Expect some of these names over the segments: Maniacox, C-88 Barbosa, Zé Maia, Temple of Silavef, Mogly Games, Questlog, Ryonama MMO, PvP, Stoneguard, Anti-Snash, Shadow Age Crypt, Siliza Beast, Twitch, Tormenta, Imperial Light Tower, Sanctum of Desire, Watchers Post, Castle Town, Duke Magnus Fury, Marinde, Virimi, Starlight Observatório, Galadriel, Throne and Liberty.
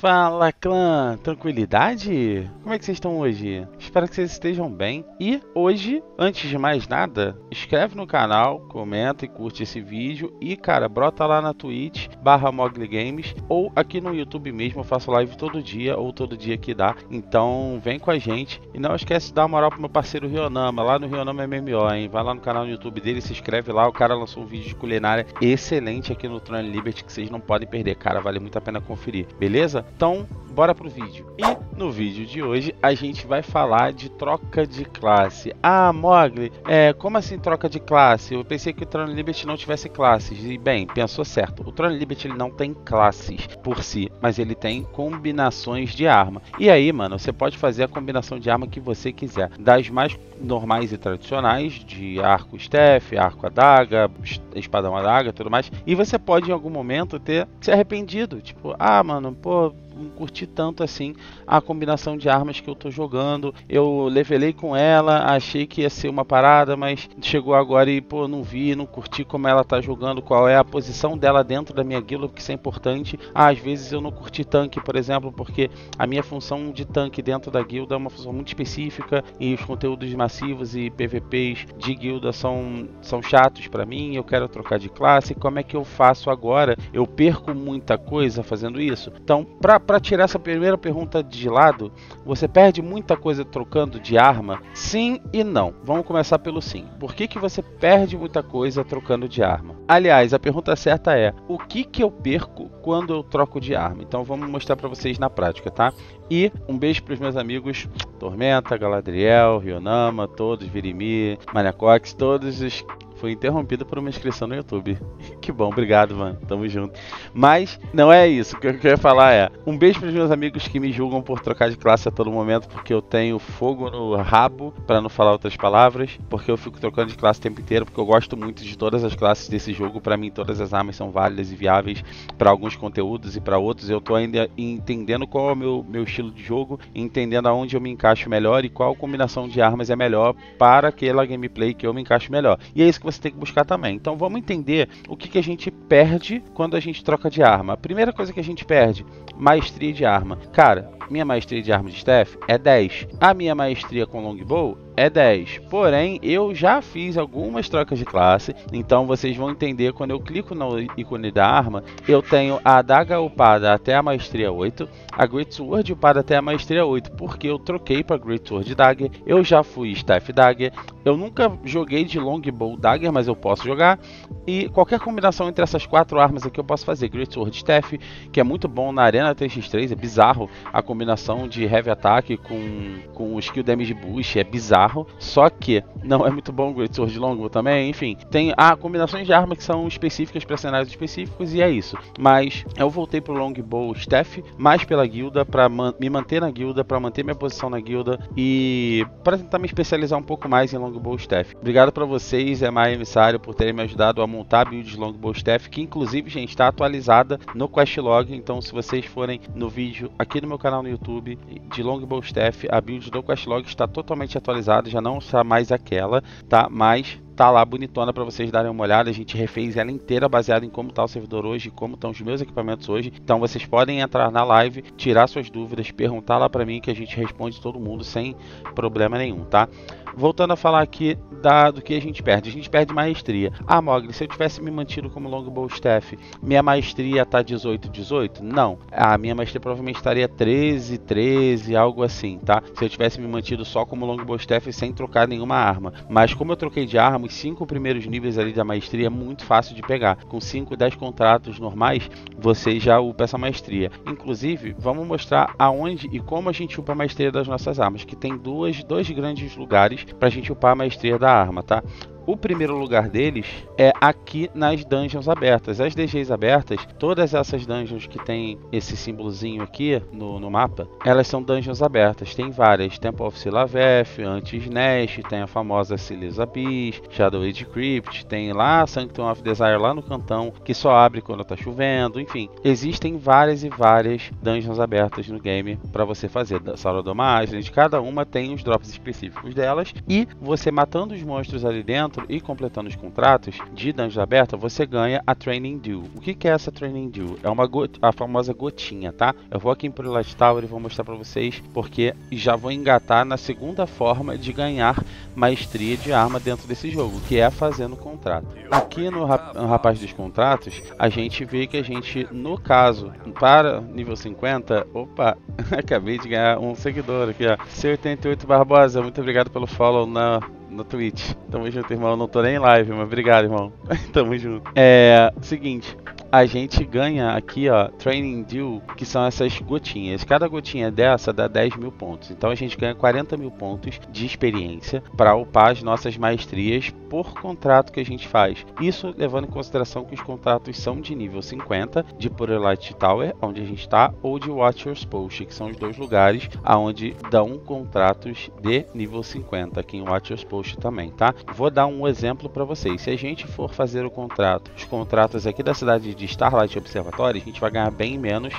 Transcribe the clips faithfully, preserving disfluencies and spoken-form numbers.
Fala clã, tranquilidade? Como é que vocês estão hoje? Espero que vocês estejam bem. E hoje, antes de mais nada, inscreve no canal, comenta e curte esse vídeo. E cara, brota lá na Twitch, barra Mogly Games, ou aqui no YouTube mesmo, eu faço live todo dia, ou todo dia que dá. Então vem com a gente. E não esquece de dar uma moral pro meu parceiro Ryonama, lá no Ryonama M M O, hein? Vai lá no canal no YouTube dele, se inscreve lá. O cara lançou um vídeo de culinária excelente aqui no Throne and Liberty, que vocês não podem perder, cara. Vale muito a pena conferir, beleza? Então, bora pro vídeo. E no vídeo de hoje a gente vai falar de troca de classe. Ah, Mogly, é, como assim troca de classe? Eu pensei que o Throne and Liberty não tivesse classes. E bem, pensou certo. O Throne and Liberty ele não tem classes por si, mas ele tem combinações de arma. E aí, mano, você pode fazer a combinação de arma que você quiser. Das mais normais e tradicionais, de arco staff, arco adaga, espadão adaga, tudo mais. E você pode em algum momento ter se arrependido. Tipo, ah, mano, pô, não curti tanto assim a combinação de armas que eu tô jogando, eu levelei com ela, achei que ia ser uma parada, mas chegou agora e pô, não vi, não curti como ela tá jogando, qual é a posição dela dentro da minha guilda, porque isso é importante. Ah, às vezes eu não curti tanque, por exemplo, porque a minha função de tanque dentro da guilda é uma função muito específica e os conteúdos massivos e P V Ps de guilda são, são chatos pra mim, eu quero trocar de classe, como é que eu faço agora? Eu perco muita coisa fazendo isso? Então, pra Para tirar essa primeira pergunta de lado, você perde muita coisa trocando de arma? Sim e não. Vamos começar pelo sim. Por que que você perde muita coisa trocando de arma? Aliás, a pergunta certa é, o que que eu perco quando eu troco de arma? Então vamos mostrar para vocês na prática, tá? E um beijo para os meus amigos Tormenta, Galadriel, Ryonama, todos, Virimi, Maniacox, todos os... Foi interrompido por uma inscrição no YouTube. Que bom, obrigado, mano. Tamo junto. Mas não é isso. O que eu queria falar é... Um beijo pros meus amigos que me julgam por trocar de classe a todo momento. Porque eu tenho fogo no rabo, pra não falar outras palavras. Porque eu fico trocando de classe o tempo inteiro. Porque eu gosto muito de todas as classes desse jogo. Pra mim, todas as armas são válidas e viáveis pra alguns conteúdos e pra outros. Eu tô ainda entendendo qual é o meu, meu estilo de jogo. Entendendo aonde eu me encaixo melhor. E qual combinação de armas é melhor para aquela gameplay que eu me encaixo melhor. E é isso que você tem que buscar também. Então vamos entender o que, que a gente perde quando a gente troca de arma. A primeira coisa que a gente perde, maestria de arma. Cara, minha maestria de arma de staff é dez. A minha maestria com longbow é dez, porém eu já fiz algumas trocas de classe, então vocês vão entender quando eu clico no ícone da arma, eu tenho a adaga upada até a maestria oito, a Great Sword upada até a maestria oito, porque eu troquei para Great Sword Dagger, eu já fui Staff Dagger, eu nunca joguei de Longbow Dagger, mas eu posso jogar, e qualquer combinação entre essas quatro armas aqui eu posso fazer, Great Sword Staff, que é muito bom na Arena três por três, é bizarro a combinação de Heavy Attack com, com Skill Damage Boost, é bizarro. Só que não é muito bom o Great Sword Longbow também, enfim. Tem ah, combinações de armas que são específicas para cenários específicos e é isso. Mas eu voltei pro Longbow Staff, mais pela guilda, para man me manter na guilda, para manter minha posição na guilda e para tentar me especializar um pouco mais em Longbow Staff. Obrigado para vocês, Zé Maia emissário, por terem me ajudado a montar a build de Longbow Staff, que inclusive, gente, está atualizada no Questlog. Então, se vocês forem no vídeo aqui no meu canal no YouTube de Longbow Staff, a build do Questlog está totalmente atualizada. Já não está mais aquela, tá? Mas tá lá bonitona para vocês darem uma olhada. A gente refez ela inteira baseada em como tá o servidor hoje, como estão os meus equipamentos hoje. Então vocês podem entrar na live, tirar suas dúvidas, perguntar lá para mim que a gente responde todo mundo sem problema nenhum, tá? Voltando a falar aqui da, do que a gente perde. A gente perde maestria. Ah, Mogly, se eu tivesse me mantido como Longbow Staff, minha maestria tá dezoito, dezoito? Não. A minha maestria provavelmente estaria treze, treze, algo assim, tá? Se eu tivesse me mantido só como Longbow Staff sem trocar nenhuma arma. Mas como eu troquei de arma, os cinco primeiros níveis ali da maestria é muito fácil de pegar. Com cinco, dez contratos normais, você já upa essa maestria. Inclusive, vamos mostrar aonde e como a gente upa a maestria das nossas armas. Que tem duas, dois grandes lugares pra gente upar a maestria da arma, tá? O primeiro lugar deles é aqui nas dungeons abertas. As D Gs abertas, todas essas dungeons que tem esse símbolozinho aqui no, no mapa, elas são dungeons abertas. Tem várias, Temple of Silavef, Anti-Snash, tem a famosa Siliza Beast, Shadow Age Crypt, tem lá Sanctum of Desire lá no cantão, que só abre quando tá chovendo, enfim. Existem várias e várias dungeons abertas no game para você fazer. Da Sala do Magna, cada uma tem os drops específicos delas e você matando os monstros ali dentro, dentro e completando os contratos de dungeon aberta, você ganha a Training Deal. O que, que é essa Training Deal? É uma a famosa gotinha, tá? Eu vou aqui em Imperial Light Tower e vou mostrar pra vocês, porque já vou engatar na segunda forma de ganhar maestria de arma dentro desse jogo, que é fazendo contrato. Aqui no, rap no rapaz dos contratos, a gente vê que a gente, no caso, para nível cinquenta, opa, acabei de ganhar um seguidor aqui, ó, C oitenta e oito Barbosa, muito obrigado pelo follow na... no Twitch. Tamo junto, irmão. Não tô nem em live, mas obrigado, irmão. Tamo junto. É... Seguinte. A gente ganha aqui, ó, Training Deal, que são essas gotinhas. Cada gotinha dessa dá dez mil pontos. Então a gente ganha quarenta mil pontos de experiência para upar as nossas maestrias por contrato que a gente faz. Isso levando em consideração que os contratos são de nível cinquenta, de Imperial Light Tower, onde a gente está, ou de Watchers Post, que são os dois lugares aonde dão contratos de nível cinquenta, aqui em Watchers Post também, tá? Vou dar um exemplo para vocês. Se a gente for fazer o contrato, os contratos aqui da cidade de de Starlight Observatório, a gente vai ganhar bem menos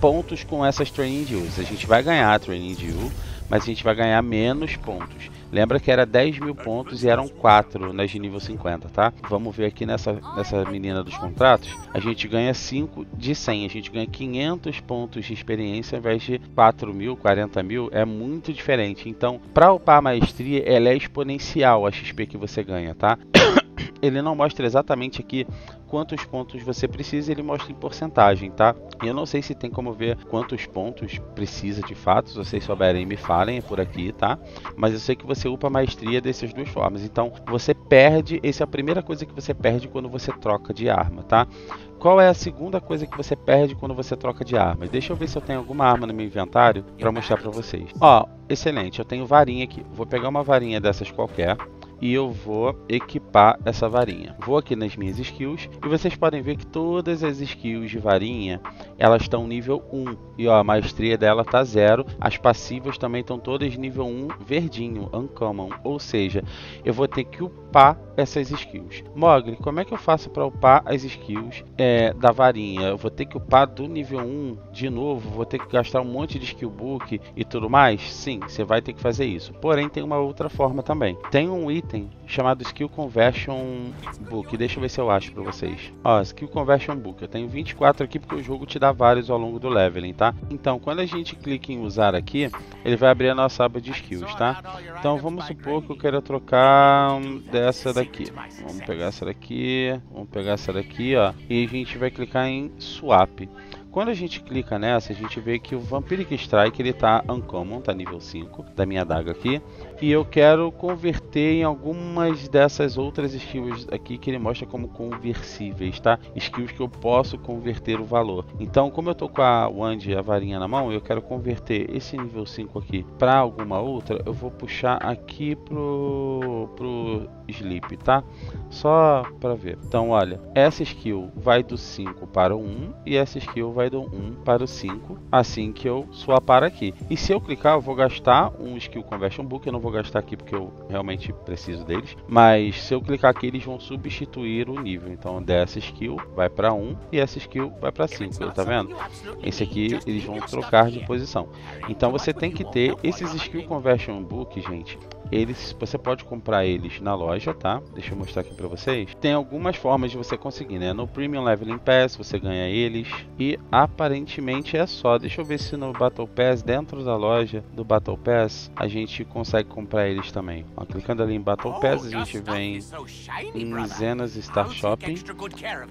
pontos com essas Training Deals. A gente vai ganhar a Training Deal, mas a gente vai ganhar menos pontos. Lembra que era dez mil pontos e eram quatro nas de nível cinquenta, tá? Vamos ver aqui nessa, nessa menina dos contratos. A gente ganha cinco de cem. A gente ganha quinhentos pontos de experiência ao invés de quatro mil, quarenta mil. É muito diferente. Então, para upar a maestria, ela é exponencial a X P que você ganha, tá? Ele não mostra exatamente aqui quantos pontos você precisa, ele mostra em porcentagem, tá? Eu não sei se tem como ver quantos pontos precisa de fato, se vocês souberem me falem, é por aqui, tá? Mas eu sei que você upa a maestria dessas duas formas, então você perde, essa é a primeira coisa que você perde quando você troca de arma, tá? Qual é a segunda coisa que você perde quando você troca de armas? Deixa eu ver se eu tenho alguma arma no meu inventário para mostrar para vocês. Ó, excelente, eu tenho varinha aqui, vou pegar uma varinha dessas qualquer. E eu vou equipar essa varinha. Vou aqui nas minhas skills. E vocês podem ver que todas as skills de varinha, elas estão nível um. E ó, a maestria dela tá zero. As passivas também estão todas nível um, verdinho, uncommon. Ou seja, eu vou ter que upar essas skills. Mogly, como é que eu faço para upar as skills é, da varinha? Eu vou ter que upar do nível um de novo? Vou ter que gastar um monte de skill book e tudo mais? Sim, você vai ter que fazer isso. Porém, tem uma outra forma também. Tem um item chamado Skill Conversion Book. Deixa eu ver se eu acho pra vocês. Ó, Skill Conversion Book. Eu tenho vinte e quatro aqui porque o jogo te dá vários ao longo do leveling, tá? Então, quando a gente clica em usar aqui, ele vai abrir a nossa aba de skills, tá? Então, vamos supor que eu queira trocar dessa daqui. Vamos pegar essa daqui. Vamos pegar essa daqui, ó. E a gente vai clicar em Swap. Quando a gente clica nessa, a gente vê que o Vampiric Strike, ele tá uncommon, tá nível cinco, da minha adaga aqui. E eu quero converter em algumas dessas outras skills aqui que ele mostra como conversíveis, tá? Skills que eu posso converter o valor. Então, como eu tô com a wand e a varinha na mão, eu quero converter esse nível cinco aqui para alguma outra. Eu vou puxar aqui pro, pro Sleep, tá? Só para ver. Então, olha, essa skill vai do cinco para o um e essa skill vai do um para o cinco, assim que eu swapar aqui. E se eu clicar, eu vou gastar um Skill Conversion Book. Eu não vou gastar aqui porque eu realmente preciso deles, mas se eu clicar aqui, eles vão substituir o nível. Então, dessa skill vai para um e essa skill vai para cinco, tá vendo? Esse aqui, eles vão trocar de posição. Então, você tem que ter esses Skill Conversion Book, gente. Eles, você pode comprar eles na loja, tá? Deixa eu mostrar aqui pra vocês. Tem algumas formas de você conseguir, né? No Premium Leveling Pass, você ganha eles. E aparentemente é só. Deixa eu ver se no Battle Pass, dentro da loja do Battle Pass, a gente consegue comprar eles também. Ó, clicando ali em Battle Pass, a gente vem em Zenas Star Shopping.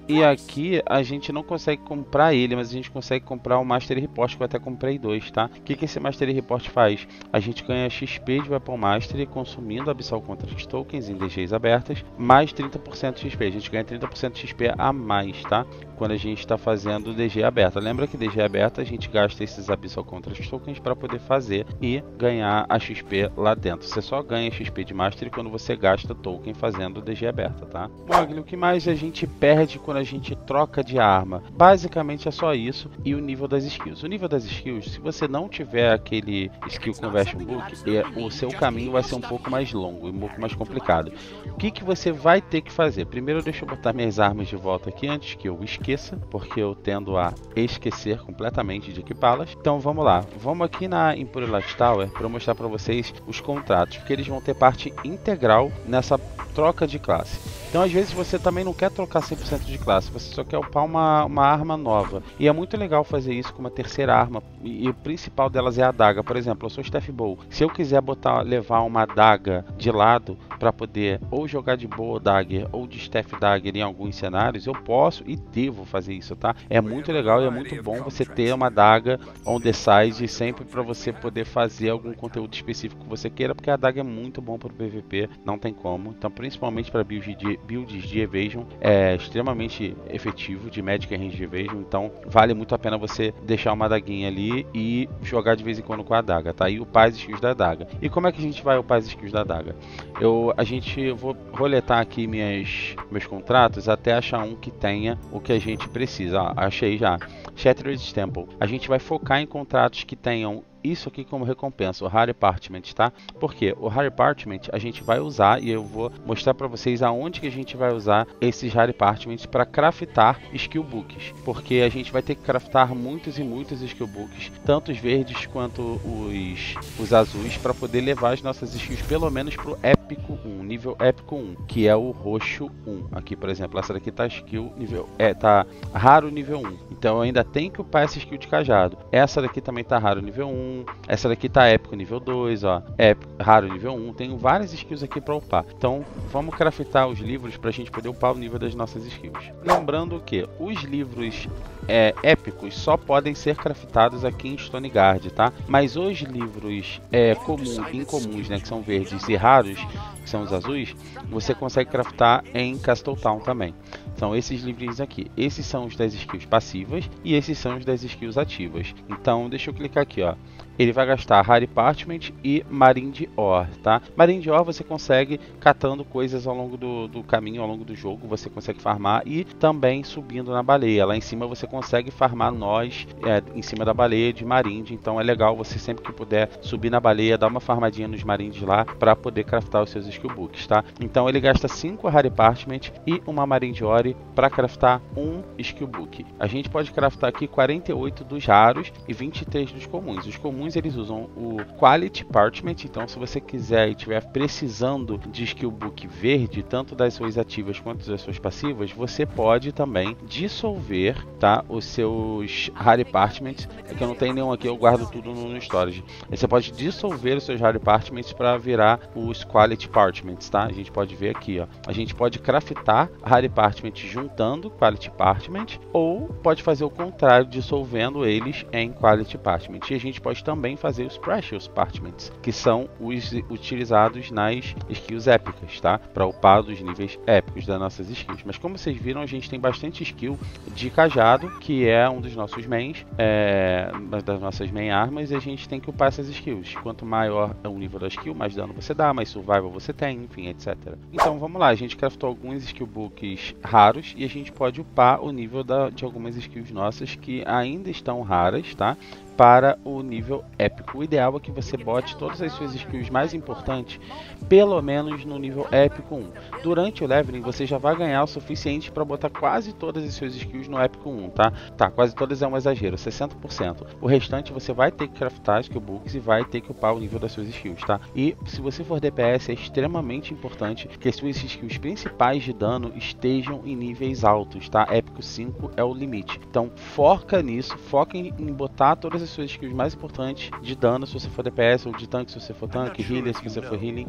E aqui a gente não consegue comprar ele, mas a gente consegue comprar o Master Report, que eu até comprei dois, tá? O que, que esse Master Report faz? A gente ganha X P de Weapon Mastery, consumindo Abyssal Contract Tokens em D Gs abertas, mais trinta por cento de X P. A gente ganha trinta por cento de X P a mais, tá? Quando a gente está fazendo D G aberta. Lembra que D G aberta a gente gasta esses Abyssal Contract Tokens para poder fazer e ganhar a X P lá dentro. Você só ganha X P de Mastery quando você gasta token fazendo D G aberta, tá? Mogly, o que mais a gente perde quando a gente troca de arma? Basicamente é só isso e o nível das skills. O nível das skills, se você não tiver aquele Skill Conversion Book, é, o seu caminho vai ser um um pouco mais longo, um pouco mais complicado. O que que você vai ter que fazer? Primeiro deixa eu botar minhas armas de volta aqui antes que eu esqueça, porque eu tendo a esquecer completamente de equipá-las. Então vamos lá, vamos aqui na Imperial Light Tower para mostrar para vocês os contratos, porque eles vão ter parte integral nessa troca de classe. Então às vezes você também não quer trocar cem por cento de classe, você só quer upar uma, uma arma nova. E é muito legal fazer isso com uma terceira arma, e o principal delas é a adaga. Por exemplo, eu sou Staff Bow, se eu quiser botar, levar uma adaga de lado para poder ou jogar de Bow Dagger ou de Staff Dagger em alguns cenários, eu posso e devo fazer isso, tá? É muito legal e é muito bom você ter uma adaga on the side sempre para você poder fazer algum conteúdo específico que você queira, porque a adaga é muito bom para o P V P, não tem como. Então principalmente para builds de, builds de evasion, é extremamente efetivo, de Magic Range Evasion, então vale muito a pena você deixar uma adaguinha ali e jogar de vez em quando com a adaga, tá? E upar as skills da adaga. E como é que a gente vai upar as skills da adaga? Eu, a gente, eu vou roletar aqui minhas, meus contratos até achar um que tenha o que a gente precisa. Ah, achei já. Shattered Temple. A gente vai focar em contratos que tenham isso aqui como recompensa, o Rare Parchment, tá? Porque o Rare Parchment a gente vai usar, e eu vou mostrar para vocês aonde que a gente vai usar esses Rare Parchments para craftar skill books, porque a gente vai ter que craftar muitos e muitos skill books, tanto os verdes quanto os, os azuis, para poder levar as nossas skills pelo menos pro épico um, nível épico um, que é o roxo um. Aqui, por exemplo, essa daqui tá skill nível é, tá raro nível um. Então eu ainda tenho que upar essa skill de cajado. Essa daqui também tá raro nível um. Essa daqui tá épico nível dois, ó, é raro nível um, tenho várias skills aqui para upar. Então vamos craftar os livros para a gente poder upar o nível das nossas skills. Lembrando que os livros é, épicos só podem ser craftados aqui em Stoneguard, tá? Mas os livros é, comuns, incomuns, né, que são verdes, e raros, que são os azuis, você consegue craftar em Castle Town também. São esses livrinhos aqui. Esses são os das skills passivas e esses são os das skills ativas. Então deixa eu clicar aqui, ó. Ele vai gastar Rare Parchment e Marine Ore, tá? Marine Ore você consegue catando coisas ao longo do, do caminho, ao longo do jogo. Você consegue farmar e também subindo na baleia. Lá em cima você consegue farmar nós é, em cima da baleia de Marinde. Então é legal você sempre que puder subir na baleia, dar uma farmadinha nos Marindes lá para poder craftar os seus skill books, tá? Então ele gasta cinco Rare Parchment e uma Marine Ore para craftar um skill book. A gente pode craftar aqui quarenta e oito dos raros e vinte e três dos comuns. Os comuns eles usam o Quality Parchment, então se você quiser e estiver precisando de skill book verde, tanto das suas ativas quanto das suas passivas, você pode também dissolver, tá, os seus Rare Parchments, é que eu não tenho nenhum aqui, eu guardo tudo no, no storage. Aí você pode dissolver os seus Rare Parchments para virar os Quality Parchments, tá? A gente pode ver aqui, ó, a gente pode craftar Rare Parchment juntando Quality Parchment, ou pode fazer o contrário, dissolvendo eles em Quality Parchment. E a gente pode também também fazer os Precious Parchments, que são os utilizados nas skills épicas, tá? Para upar os níveis épicos das nossas skills. Mas como vocês viram, a gente tem bastante skill de cajado, que é um dos nossos mains, é, das nossas main armas, e a gente tem que upar essas skills. Quanto maior é o nível da skill, mais dano você dá, mais survival você tem, enfim, etcétera. Então vamos lá, a gente craftou alguns skill books raros, e a gente pode upar o nível da, de algumas skills nossas que ainda estão raras, tá? Para o nível épico. O ideal é que você bote todas as suas skills mais importantes, pelo menos no nível épico um. Durante o leveling você já vai ganhar o suficiente para botar quase todas as suas skills no épico um, tá? Tá, quase todas é um exagero, sessenta por cento. O restante você vai ter que craftar skill books e vai ter que upar o nível das suas skills, tá? E se você for D P S, é extremamente importante que as suas skills principais de dano estejam em níveis altos, tá? Épico cinco é o limite. Então foca nisso, foca em, em botar todas as suas skills mais importantes de dano se você for D P S, ou de tanque se você for tanque, healer se você for healing,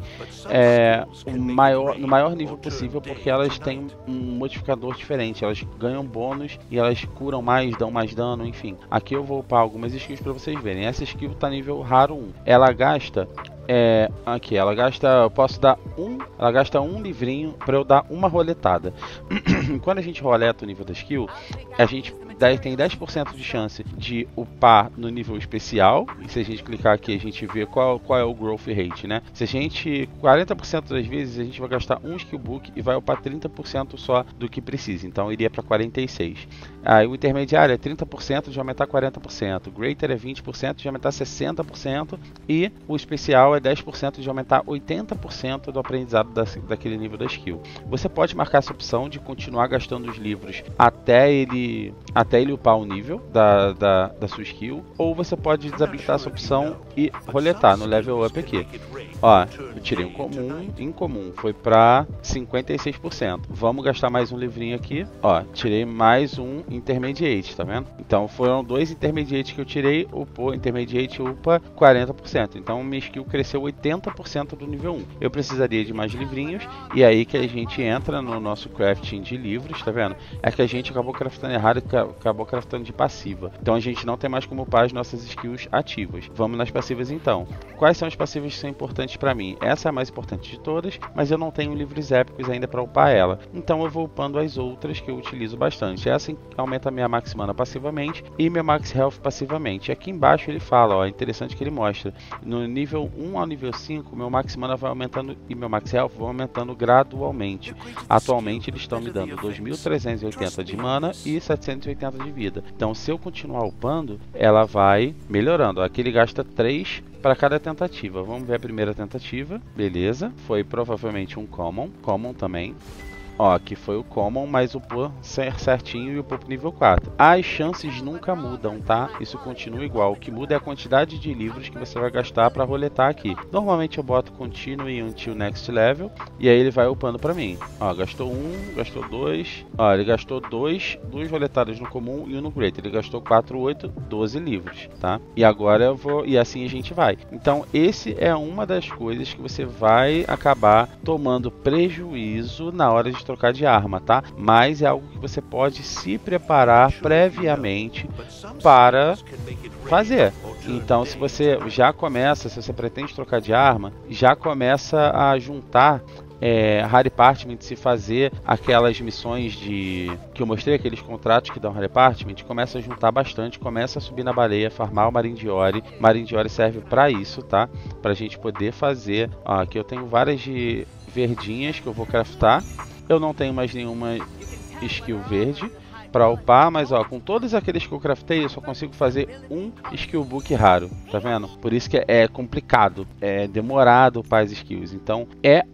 é, o maior, no maior nível possível, porque elas têm um modificador diferente, elas ganham bônus e elas curam mais, dão mais dano, enfim. Aqui eu vou upar algumas skills para vocês verem. Essa skill tá nível raro um, ela gasta... É, aqui, ela gasta, eu posso dar um, ela gasta um livrinho para eu dar uma roletada. Quando a gente roleta o nível da skill, a gente daí tem dez por cento de chance de upar no nível especial. E se a gente clicar aqui, a gente vê qual, qual é o growth rate, né? Se a gente, quarenta por cento das vezes, a gente vai gastar um skill book e vai upar trinta por cento só do que precisa. Então iria para quarenta e seis. Aí o intermediário é trinta por cento de aumentar quarenta por cento. O greater é vinte por cento de aumentar sessenta por cento. E o especial é dez por cento de aumentar oitenta por cento do aprendizado da, daquele nível da skill. Você pode marcar essa opção de continuar gastando os livros até ele, até ele upar o nível da, da, da sua skill. Ou você pode desabilitar essa opção e roletar no level up aqui. Ó, eu tirei um comum, incomum foi para cinquenta e seis por cento. Vamos gastar mais um livrinho aqui. Ó, tirei mais um intermediate, tá vendo? Então foram dois intermediates que eu tirei. O intermediate upa quarenta por cento. Então minha skill cresceu oitenta por cento do nível um. Eu precisaria de mais livrinhos. E aí que a gente entra no nosso crafting de livros, tá vendo? É que a gente acabou craftando errado, acabou craftando de passiva. Então a gente não tem mais como upar as nossas skills ativas. Vamos nas passivas então. Quais são as passivas que são importantes para mim? Essa é a mais importante de todas, mas eu não tenho livros épicos ainda para upar ela, então eu vou upando as outras que eu utilizo bastante. Essa aumenta minha max mana passivamente e minha max health passivamente. Aqui embaixo ele fala, ó, é interessante que ele mostra no nível um ao nível cinco meu max mana vai aumentando e meu max health vão aumentando gradualmente. Atualmente eles estão me dando dois mil trezentos e oitenta de mana e setecentos e oitenta de vida, então se eu continuar upando ela vai melhorando. Aqui ele gasta três para cada tentativa. Vamos ver a primeira tentativa. Beleza. Foi provavelmente um common. Common também. Ó, aqui foi o common, mas o pô certinho e o pô nível quatro. As chances nunca mudam, tá? Isso continua igual. O que muda é a quantidade de livros que você vai gastar para roletar aqui. Normalmente eu boto continue until next level e aí ele vai upando para mim. Ó, gastou um, gastou dois. Ó, ele gastou dois, duas roletadas no comum e um no great. Ele gastou quatro, oito, doze livros, tá? E agora eu vou... E assim a gente vai. Então, esse é uma das coisas que você vai acabar tomando prejuízo na hora de trocar de arma, tá? Mas é algo que você pode se preparar previamente para fazer. Então, se você já começa, se você pretende trocar de arma, já começa a juntar É, Hard Parchment, se fazer aquelas missões de que eu mostrei, aqueles contratos que dão Hard Parchment, começa a juntar bastante, começa a subir na baleia, farmar o Marindiori. Marindiori serve para isso, tá? Pra gente poder fazer. Ó, aqui eu tenho várias de verdinhas que eu vou craftar. Eu não tenho mais nenhuma skill verde para upar, mas ó, com todos aqueles que eu craftei, eu só consigo fazer um skill book raro, tá vendo? Por isso que é complicado, é demorado upar as skills. Então é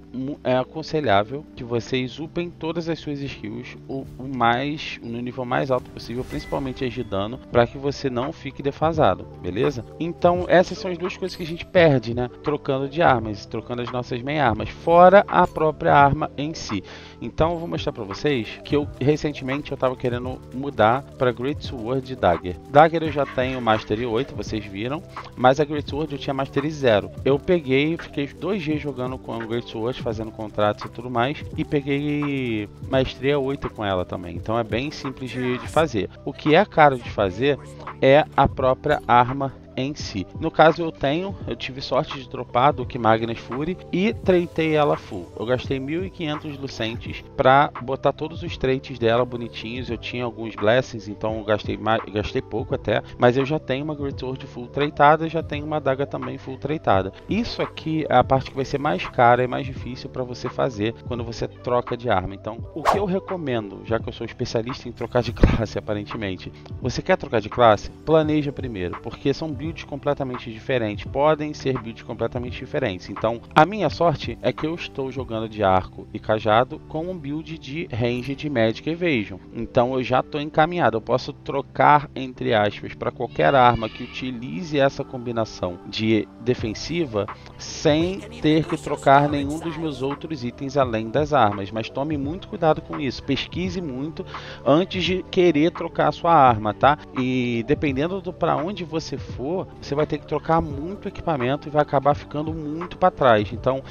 é aconselhável que vocês upem todas as suas skills o, o mais, no nível mais alto possível, principalmente as de dano, para que você não fique defasado, beleza? Então essas são as duas coisas que a gente perde, né? Trocando de armas, trocando as nossas main armas, fora a própria arma em si. Então eu vou mostrar para vocês que eu recentemente eu estava querendo mudar para Great Sword e Dagger. Dagger eu já tenho Mastery oito, vocês viram, mas a Great Sword eu tinha Mastery zero. Eu peguei, fiquei dois dias jogando com a Great Sword, fazendo contratos e tudo mais, e peguei maestria oito com ela também. Então é bem simples de, de fazer. O que é caro de fazer é a própria arma em si. No caso eu tenho, eu tive sorte de dropar Duke Magnus Fury e traitei ela full. Eu gastei mil e quinhentos lucentes para botar todos os traits dela bonitinhos. Eu tinha alguns blessings, então eu gastei, mais, gastei pouco até, mas eu já tenho uma Great Sword full traitada, já tenho uma daga também full traitada. Isso aqui é a parte que vai ser mais cara e mais difícil para você fazer quando você troca de arma. Então o que eu recomendo, já que eu sou especialista em trocar de classe aparentemente, você quer trocar de classe? Planeja primeiro, porque são builds completamente diferentes, podem ser builds completamente diferentes. Então a minha sorte é que eu estou jogando de arco e cajado com um build de range de Magic Evasion, então eu já estou encaminhado. Eu posso trocar, entre aspas, para qualquer arma que utilize essa combinação de defensiva sem ter que trocar nenhum dos meus outros itens além das armas, mas tome muito cuidado com isso, pesquise muito antes de querer trocar a sua arma, tá? E dependendo do para onde você for, você vai ter que trocar muito equipamento e vai acabar ficando muito para trás. Então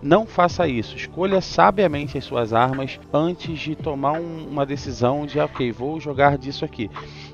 não faça isso, escolha sabiamente as suas armas antes de tomar um, uma decisão de ok, vou jogar disso aqui.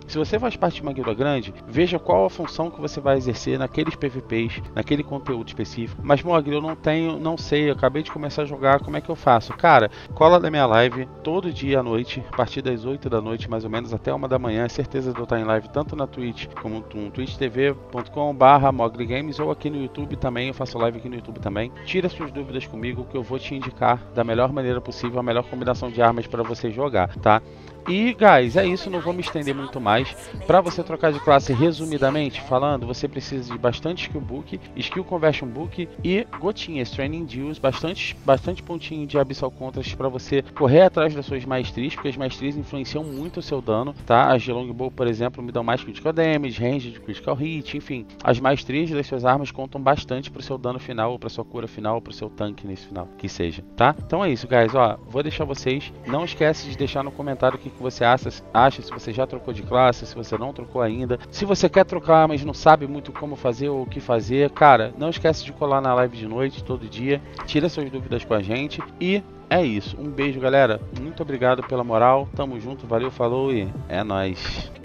Se você faz parte de uma guilda grande, veja qual a função que você vai exercer naqueles P V Ps, naquele conteúdo específico. Mas, Mogly, eu não tenho, não sei, eu acabei de começar a jogar, como é que eu faço? Cara, cola na minha live todo dia à noite, a partir das oito da noite, mais ou menos, até uma da manhã. É certeza de eu estar em live tanto na Twitch como no twitch ponto tv ponto com barra Mogly Games ou aqui no YouTube também. Eu faço live aqui no YouTube também. Tira suas dúvidas comigo que eu vou te indicar da melhor maneira possível a melhor combinação de armas para você jogar, tá? E, guys, é isso, não vou me estender muito mais. Para você trocar de classe, resumidamente falando, você precisa de bastante skill book, skill conversion book e gotinhas, training deals, bastante, bastante pontinho de abyssal contrast para você correr atrás das suas maestrias, porque as maestrias influenciam muito o seu dano, tá? As de longbow, por exemplo, me dão mais critical damage, range de critical hit, enfim. As maestrias das suas armas contam bastante pro seu dano final, para sua cura final, pro seu tanque nesse final, que seja, tá? Então é isso, guys, ó, vou deixar vocês, não esquece de deixar no comentário o que que você acha, acha, se você já trocou de classe, se você não trocou ainda, se você quer trocar, mas não sabe muito como fazer ou o que fazer, cara, não esquece de colar na live de noite, todo dia, tira suas dúvidas com a gente e é isso, um beijo, galera, muito obrigado pela moral, tamo junto, valeu, falou e é nóis.